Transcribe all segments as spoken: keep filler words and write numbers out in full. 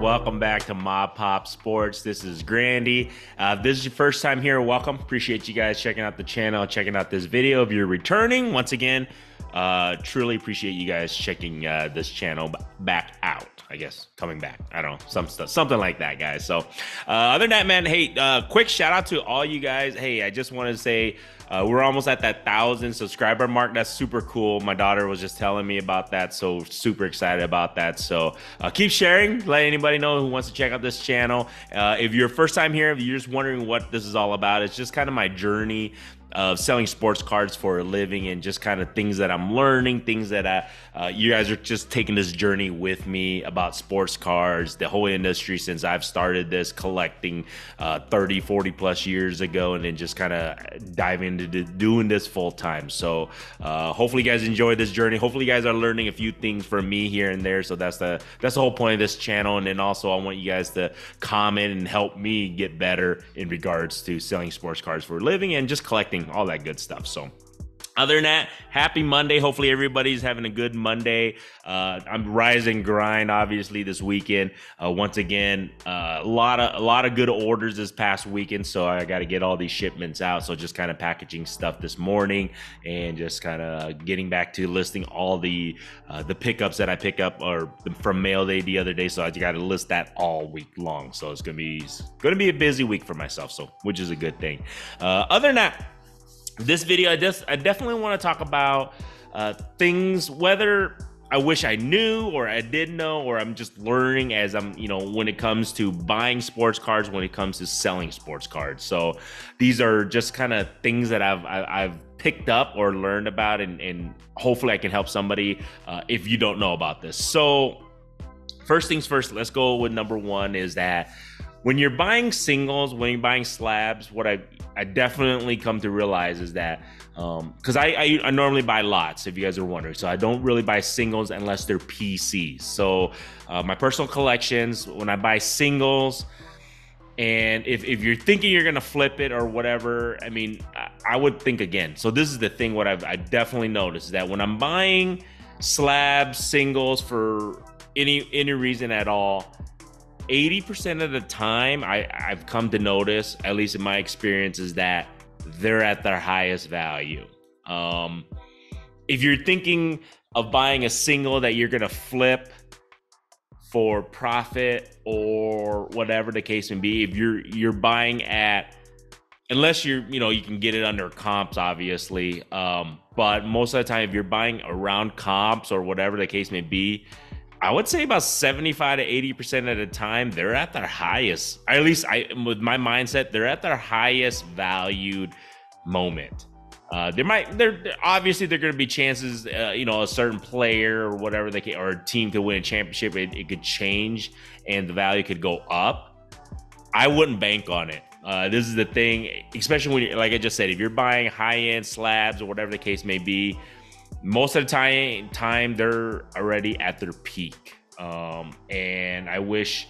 Welcome back to MaPoP Sports. This is Grandy. Uh, if this is your first time here, welcome. Appreciate you guys checking out the channel, checking out this video. If you're returning, once again, uh, truly appreciate you guys checking uh, this channel back out. I guess coming back. I don't know, some stuff, something like that, guys. So, uh, other than that, man, hey, uh, quick shout out to all you guys. Hey, I just want to say uh, we're almost at that thousand subscriber mark. That's super cool. My daughter was just telling me about that, so super excited about that. So, uh, keep sharing. Let anybody know who wants to check out this channel. Uh, if you're first time here, if you're just wondering what this is all about, it's just kind of my journey of selling sports cards for a living and just kind of things that I'm learning, things that I, uh, you guys are just taking this journey with me about sports cards, the whole industry since I've started this collecting uh, thirty, forty plus years ago, and then just kind of dive into doing this full time. So uh, hopefully you guys enjoy this journey. Hopefully you guys are learning a few things from me here and there. So that's the, that's the whole point of this channel. And then also I want you guys to comment and help me get better in regards to selling sports cards for a living and just collecting, all that good stuff. So other than that, happy Monday. Hopefully everybody's having a good Monday. Uh, I'm rise and grind, obviously, this weekend. Uh, once again, uh, a lot of a lot of good orders this past weekend, so I got to get all these shipments out. So just kind of packaging stuff this morning and just kind of getting back to listing all the uh, the pickups that I pick up or from mail day the other day. So I got to list that all week long. So it's gonna be it's gonna be a busy week for myself. So which is a good thing. Uh, other than that, this video, I just I definitely want to talk about uh, things, whether I wish I knew or I did know, or I'm just learning as I'm, you know, when it comes to buying sports cards, when it comes to selling sports cards. So these are just kind of things that I've I, I've picked up or learned about, and, and hopefully I can help somebody uh, if you don't know about this. So first things first, let's go with number one is that when you're buying singles, when you're buying slabs, what I I definitely come to realize is that um, because I, I I normally buy lots, if you guys are wondering, so I don't really buy singles unless they're P Cs. So uh, my personal collections, when I buy singles, and if, if you're thinking you're gonna flip it or whatever, I mean, I, I would think again. So this is the thing. What I've I definitely noticed is that when I'm buying slabs, singles for any any reason at all, eighty percent of the time, I, I've come to notice, at least in my experience, is that they're at their highest value. Um, if you're thinking of buying a single that you're gonna flip for profit or whatever the case may be, if you're you're buying at, unless you're, you know, you can get it under comps, obviously. Um, but most of the time, if you're buying around comps or whatever the case may be, I would say about seventy-five to eighty percent of the time, they're at their highest, or at least I, with my mindset, they're at their highest valued moment. Uh, there might, there obviously there are going to be chances, uh, you know, a certain player or whatever they can, or a team could win a championship. It, it could change and the value could go up. I wouldn't bank on it. Uh, this is the thing, especially when you're, like I just said, if you're buying high-end slabs or whatever the case may be, most of the time, time they're already at their peak. Um, and I wish,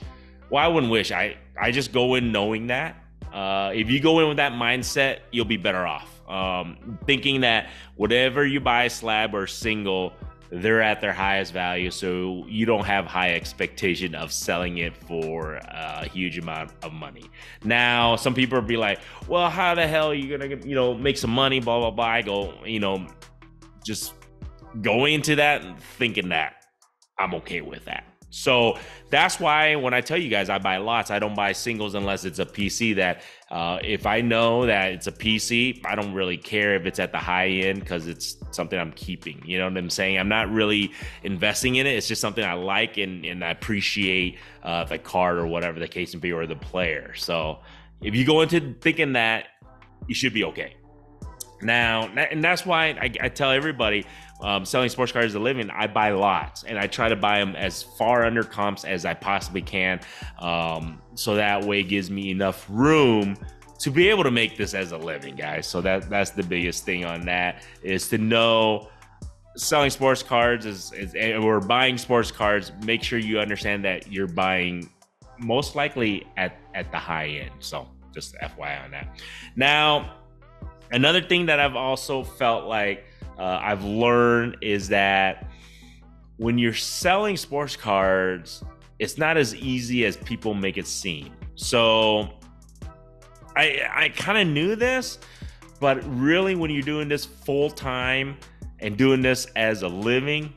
well, I wouldn't wish, I, I just go in knowing that. Uh, if you go in with that mindset, you'll be better off. Um, thinking that whatever you buy, slab or single, they're at their highest value. So you don't have high expectation of selling it for a huge amount of money. Now, some people will be like, well, how the hell are you going to, you know, make some money, blah, blah, blah. I go, you know, just go into that and thinking that I'm okay with that. So that's why when I tell you guys I buy lots, I don't buy singles unless it's a P C. That uh, if I know that it's a P C, I don't really care if it's at the high end because it's something I'm keeping. You know what I'm saying? I'm not really investing in it. It's just something I like and, and I appreciate uh, the card or whatever the case may be or the player. So if you go into thinking that, you should be okay. Now, and that's why I, I tell everybody um, selling sports cards is a living. I buy lots and I try to buy them as far under comps as I possibly can. Um, so that way it gives me enough room to be able to make this as a living, guys. So that that's the biggest thing on that is to know selling sports cards is, is or buying sports cards. Make sure you understand that you're buying most likely at, at the high end. So just F Y I on that. Now, another thing that I've also felt like uh, I've learned is that when you're selling sports cards, it's not as easy as people make it seem. So I, I kind of knew this, but really when you're doing this full time and doing this as a living,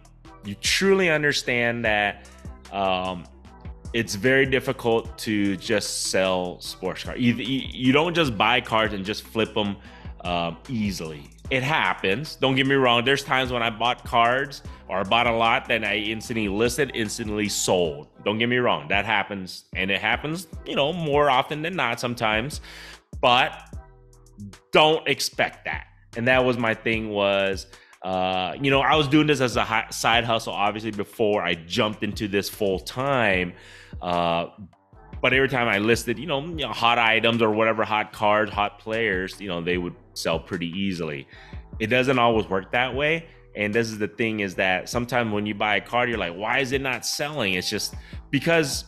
you truly understand that um, it's very difficult to just sell sports cards. You, you don't just buy cards and just flip them um, easily. It happens. Don't get me wrong. There's times when I bought cards or I bought a lot that I instantly listed, instantly sold. Don't get me wrong. That happens. And it happens, you know, more often than not sometimes, but don't expect that. And that was my thing was, uh, you know, I was doing this as a side hustle, obviously, before I jumped into this full time. Uh, but every time I listed, you know, you know, hot items or whatever, hot cards, hot players, you know, they would sell pretty easily. It doesn't always work that way. And this is the thing, is that sometimes when you buy a card, you're like, why is it not selling? It's just because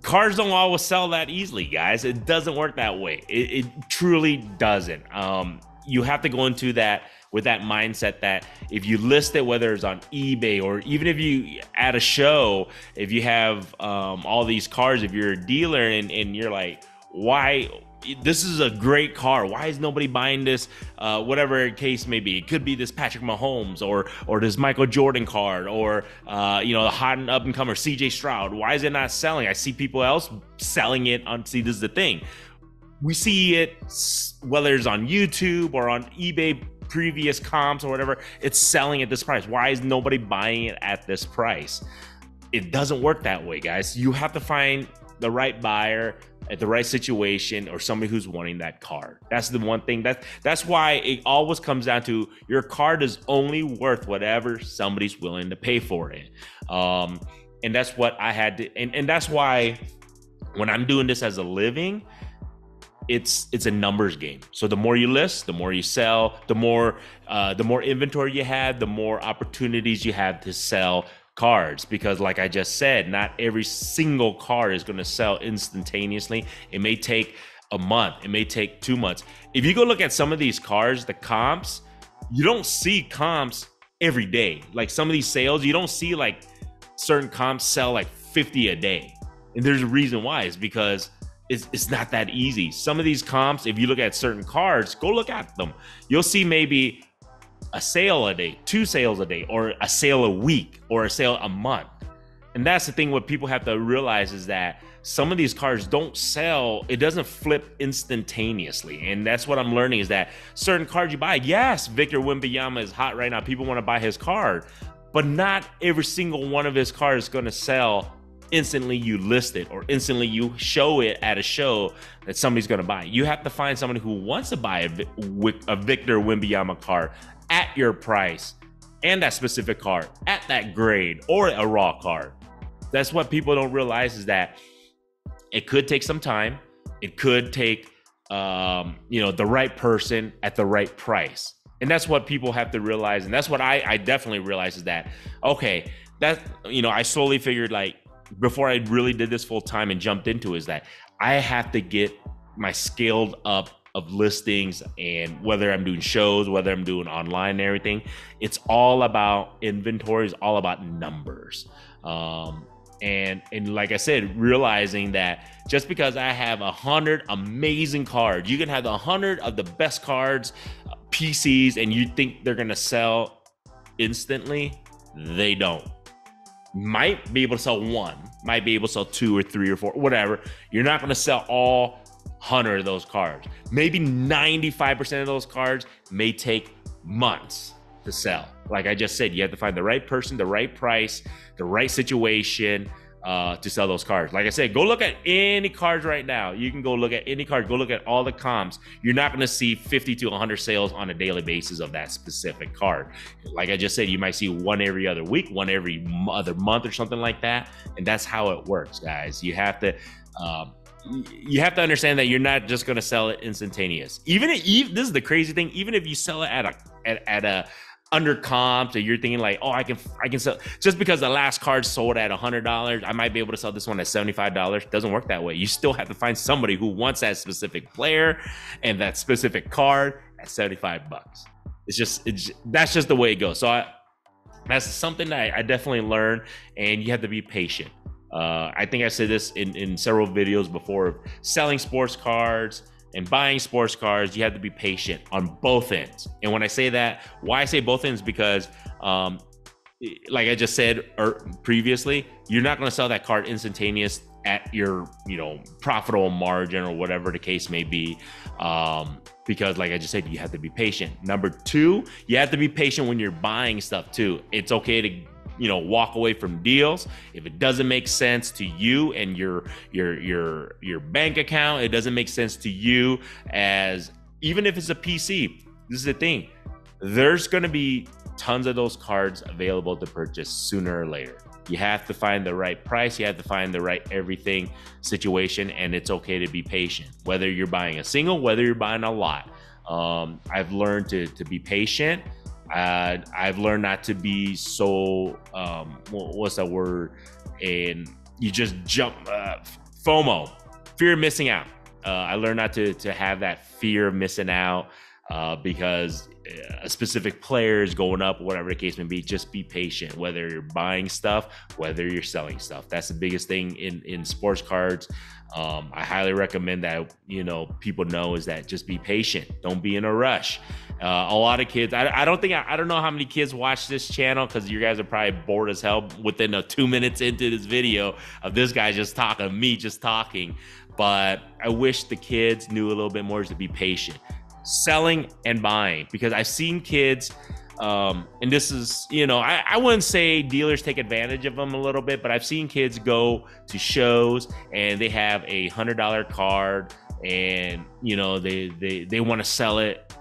cards don't always sell that easily, guys. It doesn't work that way. It, it truly doesn't. Um, you have to go into that with that mindset that if you list it, whether it's on eBay or even if you at a show, if you have um, all these cards, if you're a dealer and, and you're like, why? This is a great car. Why is nobody buying this? Uh, whatever case may be, it could be this Patrick Mahomes or or this Michael Jordan card or uh, you know, the hot and up and comer C J Stroud. Why is it not selling? I see people else selling it on. See, this is the thing. We see it whether it's on YouTube or on eBay, previous comps or whatever. It's selling at this price. Why is nobody buying it at this price? It doesn't work that way, guys. You have to find the right buyer at the right situation or somebody who's wanting that card. That's the one thing that that's why it always comes down to your card is only worth whatever somebody's willing to pay for it. Um, and that's what I had to, and, and that's why when I'm doing this as a living, it's it's a numbers game. So the more you list, the more you sell, the more uh, the more inventory you have, the more opportunities you have to sell cards, because like I just said, not every single card is going to sell instantaneously. It may take a month, it may take two months. If you go look at some of these cards, the comps, you don't see comps every day. Like some of these sales, you don't see like certain comps sell like fifty a day. And there's a reason why, is because it's, it's not that easy. Some of these comps, if you look at certain cards, go look at them. You'll see maybe a sale a day, two sales a day, or a sale a week, or a sale a month. And that's the thing what people have to realize is that some of these cards don't sell. It doesn't flip instantaneously. And that's what I'm learning is that certain cards you buy, yes, Victor Wembanyama is hot right now. People want to buy his card, but not every single one of his cards is going to sell instantly you list it or instantly you show it at a show that somebody's going to buy. You have to find somebody who wants to buy a, a Victor Wembanyama card at your price and that specific card at that grade or a raw card. That's what people don't realize is that it could take some time. It could take, um, you know, the right person at the right price. And that's what people have to realize. And that's what I, I definitely realized is that, okay, that, you know, I slowly figured like before I really did this full time and jumped into is that I have to get my scaled up of listings, and whether I'm doing shows, whether I'm doing online and everything, it's all about inventory, it's all about numbers. Um, and and like I said, realizing that just because I have a hundred amazing cards, you can have a hundred of the best cards, P Cs, and you think they're gonna sell instantly, they don't. Might be able to sell one, might be able to sell two or three or four, whatever. You're not gonna sell all one hundred of those cards. Maybe ninety-five percent of those cards may take months to sell. Like I just said, you have to find the right person, the right price, the right situation uh, to sell those cards. Like I said, go look at any cards right now. You can go look at any card, go look at all the comps. You're not gonna see fifty to one hundred sales on a daily basis of that specific card. Like I just said, you might see one every other week, one every other month or something like that. And that's how it works, guys. You have to, um, you have to understand that you're not just going to sell it instantaneous. Even if, this is the crazy thing, even if you sell it at a at, at a under comps, or you're thinking like, oh, I can I can sell just because the last card sold at one hundred dollars, I might be able to sell this one at seventy-five dollars. Doesn't work that way. You still have to find somebody who wants that specific player and that specific card at seventy-five bucks. It's just it's, that's just the way it goes. So I, that's something that I, I definitely learned, and you have to be patient. Uh, I think I said this in, in several videos before, selling sports cards and buying sports cards, you have to be patient on both ends. And when I say that, why I say both ends, because um, like I just said or previously, you're not gonna sell that card instantaneous at your, you know, profitable margin or whatever the case may be. Um, because like I just said, you have to be patient. Number two, you have to be patient when you're buying stuff too. It's okay to, you know, walk away from deals if it doesn't make sense to you and your your your your bank account. It doesn't make sense to you, as even if it's a P C. This is the thing, there's going to be tons of those cards available to purchase sooner or later. You have to find the right price, you have to find the right everything situation, and it's okay to be patient, whether you're buying a single, whether you're buying a lot. um I've learned to to be patient. Uh, I've learned not to be so, um, what's that word? And you just jump, uh, FOMO, fear of missing out. Uh, I learned not to, to have that fear of missing out uh, because a specific player is going up, whatever the case may be. Just be patient, whether you're buying stuff, whether you're selling stuff. That's the biggest thing in, in sports cards. Um, I highly recommend that, you know, people know is that just be patient. Don't be in a rush. Uh, a lot of kids, I, I don't think, I, I don't know how many kids watch this channel, because you guys are probably bored as hell within a two minutes into this video of this guy just talking, me just talking. But I wish the kids knew a little bit more to be patient, selling and buying, because I've seen kids, um, and this is, you know, I, I wouldn't say dealers take advantage of them a little bit, but I've seen kids go to shows and they have a hundred dollar card and, you know, they, they, they want to sell it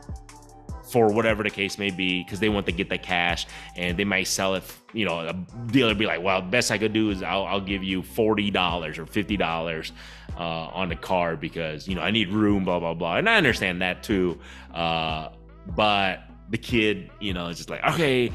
for whatever the case may be, because they want to get the cash, and they might sell it. You know, a dealer be like, well, best I could do is I'll, I'll give you forty dollars or fifty dollars uh, on the card because, you know, I need room, blah, blah, blah. And I understand that too. Uh, but the kid, you know, is just like, okay.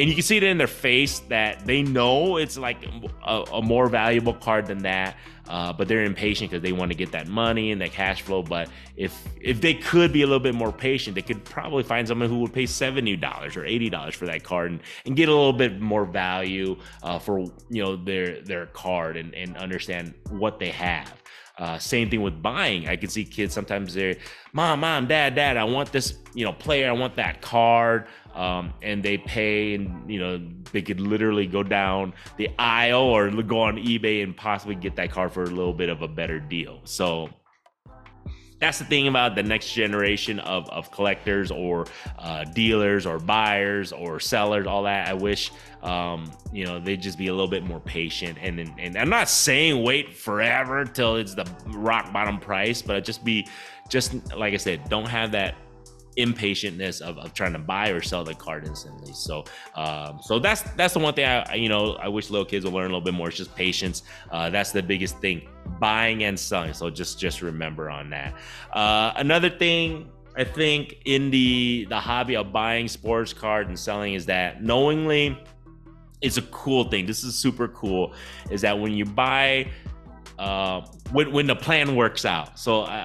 And you can see it in their face that they know it's like a, a more valuable card than that. Uh, but they're impatient because they want to get that money and that cash flow. But if if they could be a little bit more patient, they could probably find someone who would pay seventy dollars or eighty dollars for that card and, and get a little bit more value uh, for, you know, their their card and, and understand what they have. Uh, same thing with buying. I can see kids sometimes, they're, mom, mom, dad, dad, I want this, you know, player, I want that card. Um, and they pay, and, you know, they could literally go down the aisle or go on eBay and possibly get that card for a little bit of a better deal. So that's the thing about the next generation of, of collectors or uh, dealers or buyers or sellers, all that. I wish, um, you know, they'd just be a little bit more patient. And, and, and I'm not saying wait forever till it's the rock bottom price, but just be, just like I said, don't have that impatientness of, of trying to buy or sell the card instantly. So um so that's that's the one thing I you know I wish little kids will learn a little bit more. It's just patience. Uh that's the biggest thing, buying and selling. So just just remember on that. Uh another thing I think in the the hobby of buying sports cards and selling is that knowingly, it's a cool thing. This is super cool, is that when you buy, uh when, when the plan works out. So I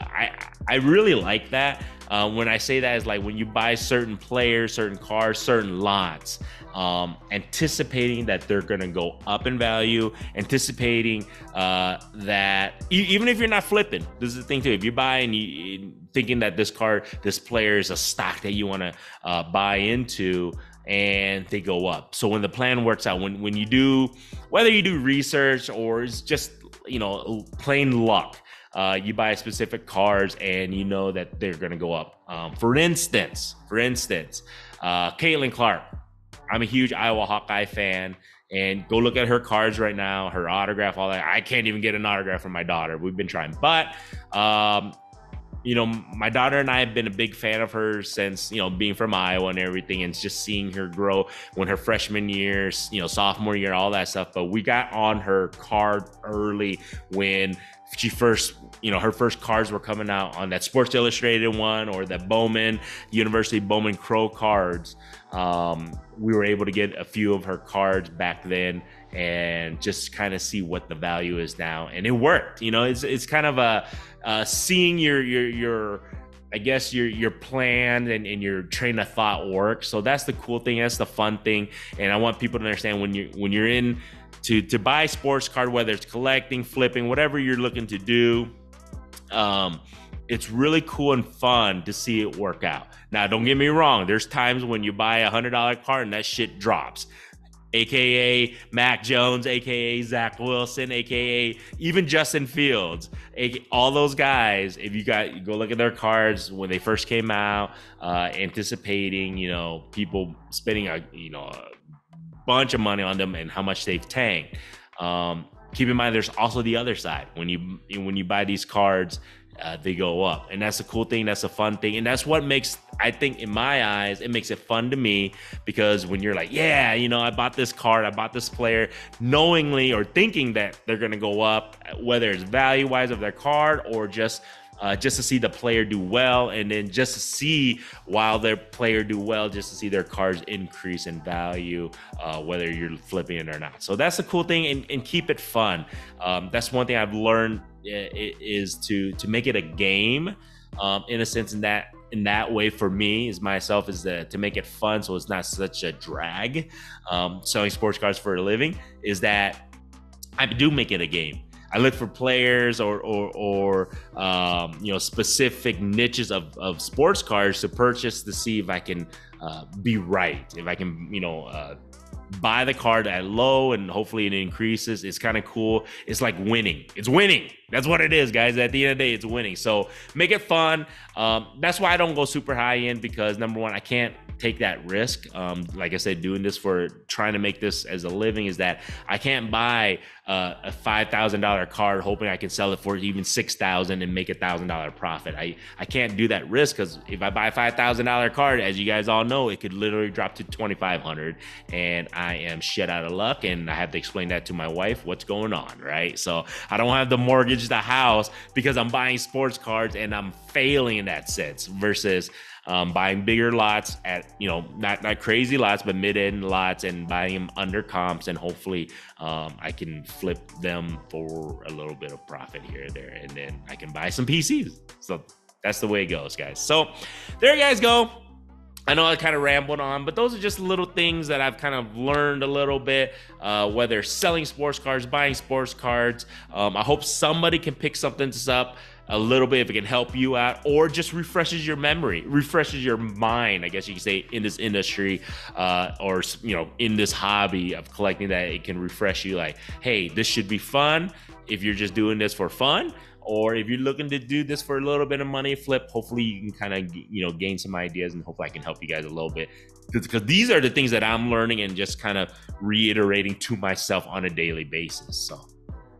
I, I really like that. Uh, when I say that is like when you buy certain players, certain cars, certain lots, um, anticipating that they're going to go up in value, anticipating uh, that e even if you're not flipping, this is the thing too. If you buy and you thinking that this card, this player is a stock that you want to uh, buy into, and they go up. So when the plan works out, when when you do, whether you do research or it's just, you know, plain luck. Uh, you buy specific cars and you know that they're going to go up. Um, for instance, for instance, uh, Caitlin Clark. I'm a huge Iowa Hawkeye fan, and go look at her cards right now, her autograph, all that. I can't even get an autograph from my daughter. We've been trying, but um, you know, my daughter and I have been a big fan of her since, you know, being from Iowa and everything, and just seeing her grow when her freshman year, you know, sophomore year, all that stuff. But we got on her card early when she first, you know, her first cards were coming out on that Sports Illustrated one or that Bowman, University Bowman Crow cards. Um, we were able to get a few of her cards back then and just kind of see what the value is now. And it worked, you know, it's, it's kind of a, uh, seeing your, your, your, I guess your your plan and, and your train of thought work. So that's the cool thing. That's the fun thing. And I want people to understand when you when you're in to, to buy a sports card, whether it's collecting, flipping, whatever you're looking to do. Um, it's really cool and fun to see it work out. Now, don't get me wrong. There's times when you buy a one hundred dollar card and that shit drops. A K A Mac Jones, A K A Zach Wilson, A K A even Justin Fields, all those guys. If you got you go look at their cards when they first came out, uh, anticipating, you know, people spending a, you know, a bunch of money on them and how much they've tanked. Um, keep in mind, there's also the other side. When you when you buy these cards, uh, they go up, and that's a cool thing. That's a fun thing, and that's what makes, I think, in my eyes, it makes it fun to me, because when you're like, yeah, you know, I bought this card, I bought this player, knowingly or thinking that they're gonna go up, whether it's value-wise of their card or just uh, just to see the player do well, and then just to see while their player do well, just to see their cards increase in value, uh, whether you're flipping it or not. So that's a cool thing, and, and keep it fun. Um, that's one thing I've learned. It is to to make it a game, um, in a sense, in that in that way for me is myself is the, to make it fun, so it's not such a drag. Um, selling sports cards for a living is that I do make it a game. I look for players or or, or um, you know, specific niches of, of sports cards to purchase to see if I can uh, be right, if I can, you know, uh, buy the card at low and hopefully it increases. It's kind of cool. It's like winning. It's winning. That's what it is, guys. At the end of the day, it's winning. So make it fun. Um, that's why I don't go super high end, because number one, I can't take that risk. Um, like I said, doing this for trying to make this as a living is that I can't buy uh, a five thousand dollar card hoping I can sell it for even six thousand dollars and make a one thousand dollar profit. I, I can't do that risk, because if I buy a five thousand dollar card, as you guys all know, it could literally drop to twenty-five hundred dollars and I am shit out of luck, and I have to explain that to my wife, what's going on, right? So I don't have the mortgage, the house, because I'm buying sports cards and I'm failing in that sense, versus Um, buying bigger lots at, you know, not, not crazy lots, but mid-end lots, and buying them under comps, and hopefully um, I can flip them for a little bit of profit here and there, and then I can buy some P Cs. So that's the way it goes, guys. So there you guys go. I know I kind of rambled on, but those are just little things that I've kind of learned a little bit, uh, whether selling sports cards, buying sports cards. Um, I hope somebody can pick something up a little bit if it can help you out, or just refreshes your memory, refreshes your mind, I guess you could say, in this industry, uh, or, you know, in this hobby of collecting, that it can refresh you like, hey, this should be fun if you're just doing this for fun, or if you're looking to do this for a little bit of money flip. Hopefully you can kind of, you know, gain some ideas, and hopefully I can help you guys a little bit, because these are the things that I'm learning and just kind of reiterating to myself on a daily basis. So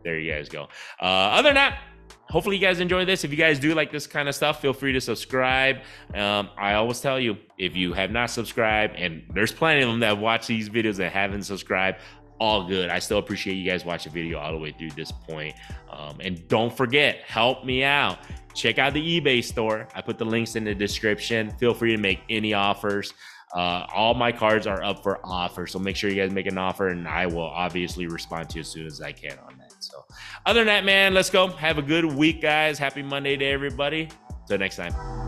there you guys go. Uh, other than that, hopefully you guys enjoy this. If you guys do like this kind of stuff, feel free to subscribe. Um, I always tell you, if you have not subscribed, and there's plenty of them that watch these videos that haven't subscribed, all good. I still appreciate you guys watching the video all the way through this point. Um, and don't forget, help me out. Check out the eBay store. I put the links in the description. Feel free to make any offers. Uh, all my cards are up for offer, so make sure you guys make an offer, and I will obviously respond to you as soon as I can on that. So other than that, man, let's go. Have a good week, guys. Happy Monday to everybody. Till next time.